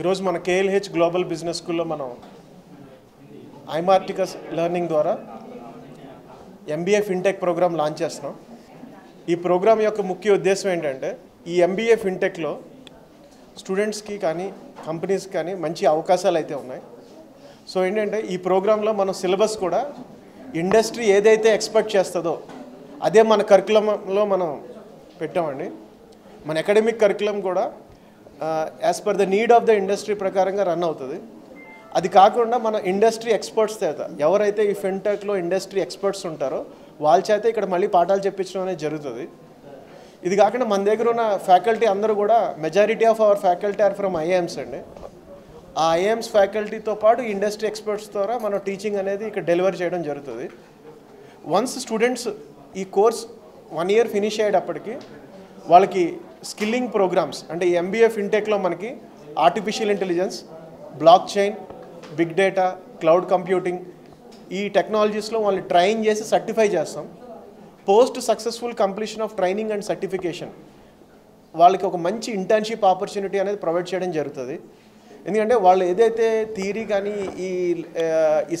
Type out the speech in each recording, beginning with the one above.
ఈరోజు మన KLH global business స్కూల్లో మనం ఐమార్టికస్ లెర్నింగ్ ద్వారా MBA ఫిన్టెక్ ప్రోగ్రామ్ లాంచ్ చేస్తున్నాం. ఈ ప్రోగ్రామ్ యొక్క ముఖ్య ఉద్దేశం ఏంటంటే ఈ MBA ఫిన్టెక్లో స్టూడెంట్స్కి కానీ కంపెనీస్కి కానీ మంచి అవకాశాలు అయితే ఉన్నాయి. సో ఏంటంటే ఈ ప్రోగ్రాంలో మనం సిలబస్ కూడా ఇండస్ట్రీ ఏదైతే ఎక్స్పెక్ట్ చేస్తుందో అదే మన కరికులంలో మనం పెట్టామండి. మన అకాడమిక్ కరికులం కూడా as per the need of the industry ప్రకారంగా రన్ అవుతుంది. అది కాకుండా మన ఇండస్ట్రీ ఎక్స్పర్ట్స్ చేత ఎవరైతే ఈ ఫిన్టెక్లో ఇండస్ట్రీ ఎక్స్పర్ట్స్ ఉంటారో వాళ్ళ చేత ఇక్కడ మళ్ళీ పాఠాలు చెప్పించడం అనేది జరుగుతుంది. ఇది కాకుండా మన దగ్గర ఉన్న ఫ్యాకల్టీ అందరూ కూడా majority of our faculty are from IIMs అండి. ఆ IIMs ఫ్యాకల్టీతో పాటు ఇండస్ట్రీ ఎక్స్పర్ట్స్ ద్వారా మనం టీచింగ్ అనేది ఇక్కడ డెలివర్ చేయడం జరుగుతుంది. వన్స్ స్టూడెంట్స్ ఈ కోర్స్ 1 year ఫినిష్ అయ్యేటప్పటికి వాళ్ళకి స్కిల్లింగ్ ప్రోగ్రామ్స్ అంటే ఈ MBA ఫిన్టెక్లో మనకి artificial intelligence, block chain, big data, cloud computing ఈ టెక్నాలజీస్లో వాళ్ళని ట్రైన్ చేసి సర్టిఫై చేస్తాం. Post successful completion of training and certification వాళ్ళకి ఒక మంచి ఇంటర్న్షిప్ ఆపర్చునిటీ అనేది ప్రొవైడ్ చేయడం జరుగుతుంది. ఎందుకంటే వాళ్ళు ఏదైతే థియరీ కానీ ఈ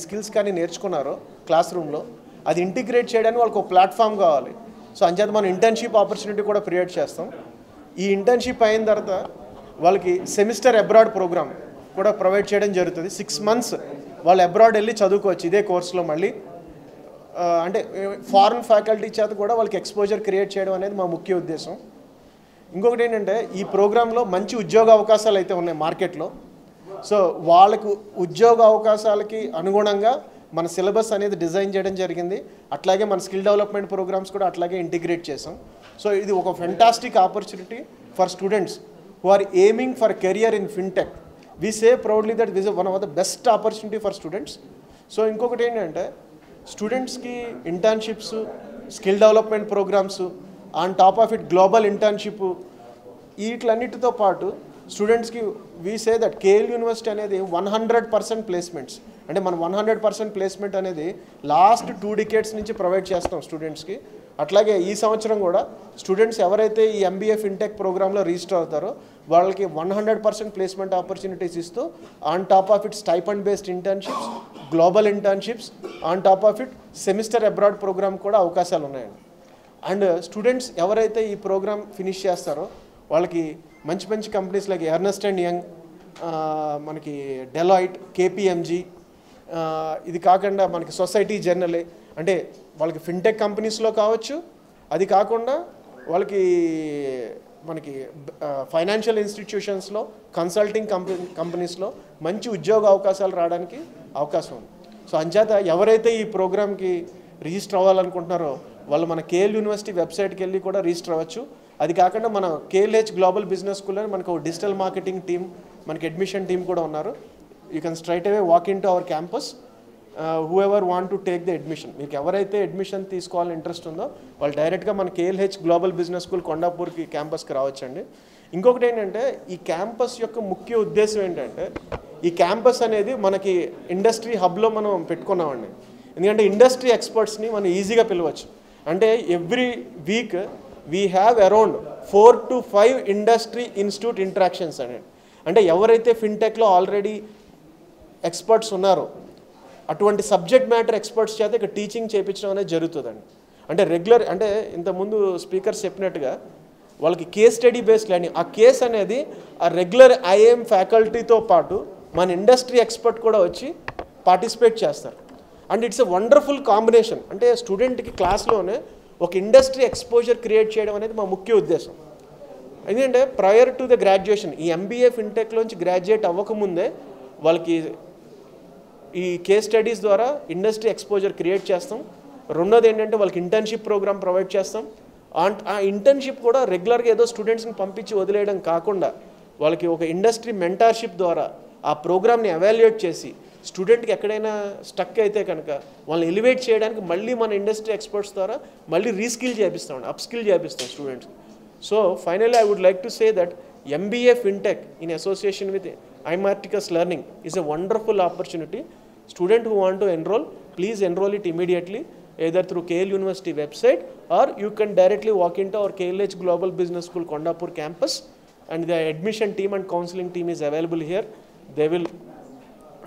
స్కిల్స్ కానీ నేర్చుకున్నారో క్లాస్ రూమ్లో అది ఇంటిగ్రేట్ చేయడానికి వాళ్ళకి ఒక ప్లాట్ఫామ్ కావాలి. సో అంచేత మనం ఇంటర్న్షిప్ ఆపర్చునిటీ కూడా క్రియేట్ చేస్తాం. ఈ ఇంటర్న్షిప్ అయిన తర్వాత వాళ్ళకి సెమిస్టర్ అబ్రాడ్ ప్రోగ్రామ్ కూడా ప్రొవైడ్ చేయడం జరుగుతుంది. 6 months వాళ్ళు అబ్రాడ్ వెళ్ళి చదువుకోవచ్చు ఇదే కోర్సులో. మళ్ళీ అంటే ఫారిన్ ఫ్యాకల్టీ చేత కూడా వాళ్ళకి ఎక్స్పోజర్ క్రియేట్ చేయడం అనేది మా ముఖ్య ఉద్దేశం. ఇంకొకటి ఏంటంటే ఈ ప్రోగ్రాంలో మంచి ఉద్యోగ అవకాశాలు అయితే ఉన్నాయి మార్కెట్లో. సో వాళ్ళకు ఉద్యోగ అవకాశాలకి అనుగుణంగా మన సిలబస్ అనేది డిజైన్ చేయడం జరిగింది. అట్లాగే మన స్కిల్ డెవలప్మెంట్ ప్రోగ్రామ్స్ కూడా అట్లాగే ఇంటిగ్రేట్ చేసాం. సో ఇది ఒక fantastic opportunity for students who are aiming for career in fintech. We say proudly that this is one of the best opportunity for students. So ఇంకొకటి ఏంటంటే స్టూడెంట్స్కి internships, skill development programs, on top of it global internship వీటిలన్నిటితో పాటు స్టూడెంట్స్కి we say that KL university అనేది 100% placements అంటే మనం 100% placement అనేది లాస్ట్ 2 decades నుంచి ప్రొవైడ్ చేస్తాం స్టూడెంట్స్కి. అట్లాగే ఈ సంవత్సరం కూడా స్టూడెంట్స్ ఎవరైతే ఈ MBA ఫిన్టెక్ ప్రోగ్రాంలో రిజిస్టర్ అవుతారో వాళ్ళకి 100% ప్లేస్మెంట్ ఆపర్చునిటీస్ ఇస్తూ on top of it stipend based internships, global internships, on top of it semester abroad program కూడా అవకాశాలు ఉన్నాయండి. అండ్ స్టూడెంట్స్ ఎవరైతే ఈ ప్రోగ్రామ్ ఫినిష్ చేస్తారో వాళ్ళకి మంచి మంచి కంపెనీస్ లైక్ Ernst & Young, మనకి Deloitte, KPMG, ఇది కాకుండా మనకి సొసైటీ జర్నలే అంటే వాళ్ళకి ఫిన్టెక్ కంపెనీస్లో కావచ్చు. అది కాకుండా వాళ్ళకి మనకి ఫైనాన్షియల్ ఇన్స్టిట్యూషన్స్లో, కన్సల్టింగ్ కంపెనీస్లో మంచి ఉద్యోగ అవకాశాలు రావడానికి అవకాశం ఉంది. సో అంచేత ఎవరైతే ఈ ప్రోగ్రామ్కి రిజిస్టర్ అవ్వాలనుకుంటున్నారో వాళ్ళు మన KL యూనివర్సిటీ వెబ్సైట్కి వెళ్ళి కూడా రిజిస్టర్ అవ్వచ్చు. అది కాకుండా మన KLH గ్లోబల్ బిజినెస్ స్కూల్ అని మనకు డిజిటల్ మార్కెటింగ్ టీమ్, మనకి అడ్మిషన్ టీం కూడా ఉన్నారు. You can straight away walk in to our campus. whoever want to take the admission, మీకు ఎవరైతే అడ్మిషన్ తీసుకోవాలని ఇంట్రెస్ట్ ఉందో వాళ్ళు డైరెక్ట్గా మన KLH గ్లోబల్ బిజినెస్ స్కూల్ కొండాపూర్కి క్యాంపస్కి రావచ్చండి. ఇంకొకటి ఏంటంటే ఈ క్యాంపస్ యొక్క ముఖ్య ఉద్దేశం ఏంటంటే ఈ క్యాంపస్ అనేది మనకి ఇండస్ట్రీ హబ్లో మనం పెట్టుకున్నామండి. ఎందుకంటే ఇండస్ట్రీ ఎక్స్పర్ట్స్ని మనం ఈజీగా పిలవచ్చు. అంటే every week we have around 4 to 5 industry institute interactions అండి. అంటే ఎవరైతే ఫిన్టెక్లో ఆల్రెడీ ఎక్స్పర్ట్స్ ఉన్నారో అటువంటి సబ్జెక్ట్ మ్యాటర్ ఎక్స్పర్ట్స్ చేత ఇక్కడ టీచింగ్ చేయించడం అనేది జరుగుతుందండి. అంటే రెగ్యులర్ అంటే ఇంతకుముందు స్పీకర్స్ చెప్పినట్టుగా వాళ్ళకి కేస్ స్టడీ బేస్డ్ లెర్నింగ్. ఆ కేస్ అనేది ఆ రెగ్యులర్ IIM ఫ్యాకల్టీతో పాటు మన ఇండస్ట్రీ ఎక్స్పర్ట్ కూడా వచ్చి పార్టిసిపేట్ చేస్తారు. And it's a wonderful combination. అంటే స్టూడెంట్కి క్లాస్లోనే ఒక ఇండస్ట్రీ ఎక్స్పోజర్ క్రియేట్ చేయడం అనేది మా ముఖ్య ఉద్దేశం. ఎందుకంటే ప్రయర్ టు ద గ్రాడ్యుయేషన్ ఈ MBA ఫిన్టెక్లోంచి గ్రాడ్యుయేట్ అవ్వకముందే వాళ్ళకి ఈ కేస్ స్టడీస్ ద్వారా ఇండస్ట్రీ ఎక్స్పోజర్ క్రియేట్ చేస్తాం. రెండోది ఏంటంటే వాళ్ళకి ఇంటర్న్షిప్ ప్రోగ్రామ్ ప్రొవైడ్ చేస్తాం. ఆ ఇంటర్న్షిప్ కూడా రెగ్యులర్గా ఏదో స్టూడెంట్స్ని పంపించి వదిలేయడం కాకుండా వాళ్ళకి ఒక ఇండస్ట్రీ మెంటార్షిప్ ద్వారా ఆ ప్రోగ్రామ్ని ఎవాల్యుయేట్ చేసి స్టూడెంట్కి ఎక్కడైనా స్టక్ అయితే కనుక వాళ్ళని ఎలివేట్ చేయడానికి మళ్ళీ మన ఇండస్ట్రీ ఎక్స్పర్ట్స్ ద్వారా మళ్ళీ రీస్కిల్ చేపిస్తామండి, అప్స్కిల్ చేపిస్తాం స్టూడెంట్స్కి. So finally I would like to say that MBA FinTech in association with Imarticus Learning is a wonderful opportunity. Student who want to enroll, please enroll it immediately either through KL University website or you can directly walk into our KLH Global Business School Kondapur campus. and the admission team and counseling team is available here. They will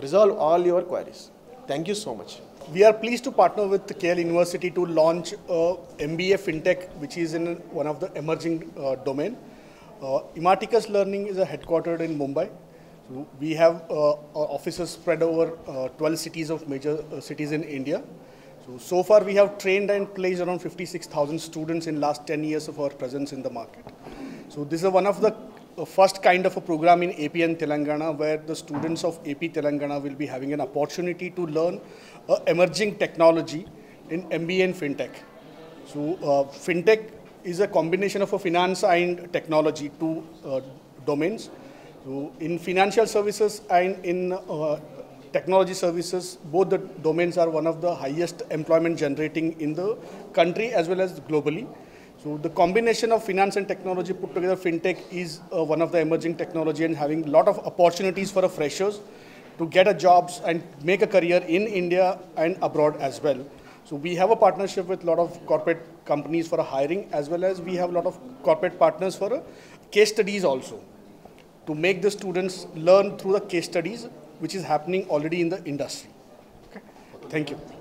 resolve all your queries. Thank you so much. We are pleased to partner with KL University to launch MBA FinTech, which is in one of the emerging domain. Imarticus Learning is headquartered in Mumbai. So we have offices spread over 12 cities of major cities in India. So far we have trained and placed around 56,000 students in last 10 years of our presence in the market. So this is one of the first kind of a program in AP and Telangana, where the students of AP Telangana will be having an opportunity to learn emerging technology in MBA and FinTech. So FinTech is a combination of a finance and technology, two domains. So in financial services and in technology services, both the domains are one of the highest employment generating in the country as well as globally. So the combination of finance and technology put together, FinTech is one of the emerging technology and having a lot of opportunities for freshers to get a jobs and make a career in India and abroad as well. So we have a partnership with a lot of corporate companies for hiring, as well as we have a lot of corporate partners for case studies also, to make the students learn through the case studies which is happening already in the industry. Okay. Thank you.